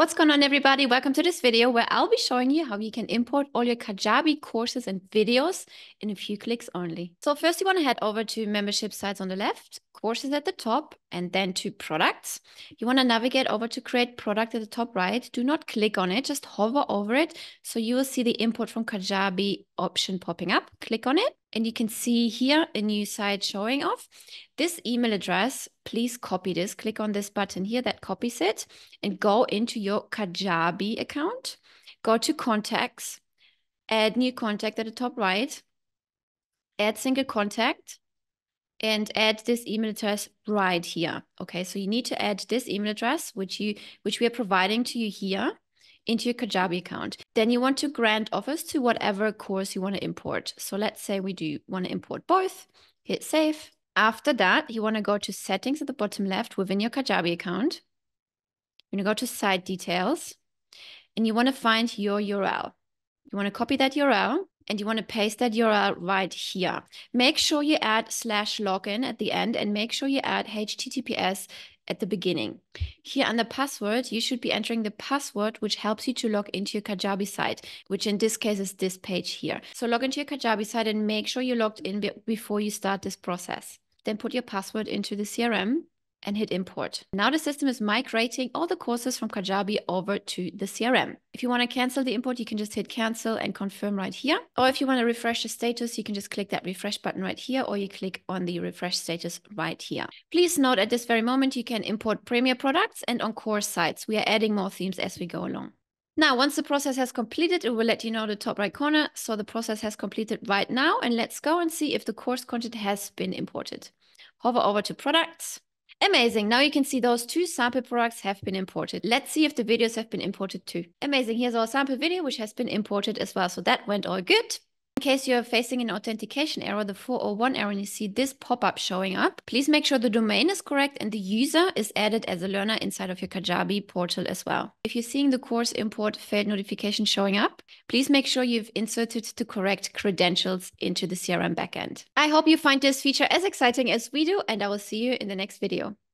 What's going on, everybody? Welcome to this video where I'll be showing you how you can import all your Kajabi courses and videos in a few clicks only. So first you want to head over to membership sites on the left, courses at the top, and then to products. You want to navigate over to create product at the top right. Do not click on it, just hover over it. So you will see the import from Kajabi option popping up. Click on it and you can see here a new site showing off. This email address, please copy this. Click on this button here that copies it and go into your Kajabi account. Go to contacts, add new contact at the top right, add single contact, and add this email address right here. Okay, so you need to add this email address, which we are providing to you here, into your Kajabi account. Then you want to grant offers to whatever course you want to import. So let's say we do want to import both. Hit save. After that, you want to go to settings at the bottom left within your Kajabi account. You're going to go to site details and you want to find your URL. You want to copy that URL and you want to paste that URL right here. Make sure you add /login at the end and make sure you add HTTPS at the beginning. Here under password, you should be entering the password which helps you to log into your Kajabi site, which in this case is this page here. So log into your Kajabi site and make sure you logged in before you start this process. Then put your password into the CRM and hit import. Now the system is migrating all the courses from Kajabi over to the CRM. If you want to cancel the import, you can just hit cancel and confirm right here. Or if you want to refresh the status, you can just click that refresh button right here, or you click on the refresh status right here. Please note at this very moment, you can import Premier products and on course sites. We are adding more themes as we go along. Now, once the process has completed, it will let you know the top right corner. So the process has completed right now, and let's go and see if the course content has been imported. Hover over to products. Amazing. Now you can see those two sample products have been imported. Let's see if the videos have been imported too. Amazing. Here's our sample video, which has been imported as well. So that went all good. In case you're facing an authentication error, the 401 error, and you see this pop-up showing up, please make sure the domain is correct and the user is added as a learner inside of your Kajabi portal as well. If you're seeing the course import failed notification showing up, please make sure you've inserted the correct credentials into the CRM backend. I hope you find this feature as exciting as we do, and I will see you in the next video.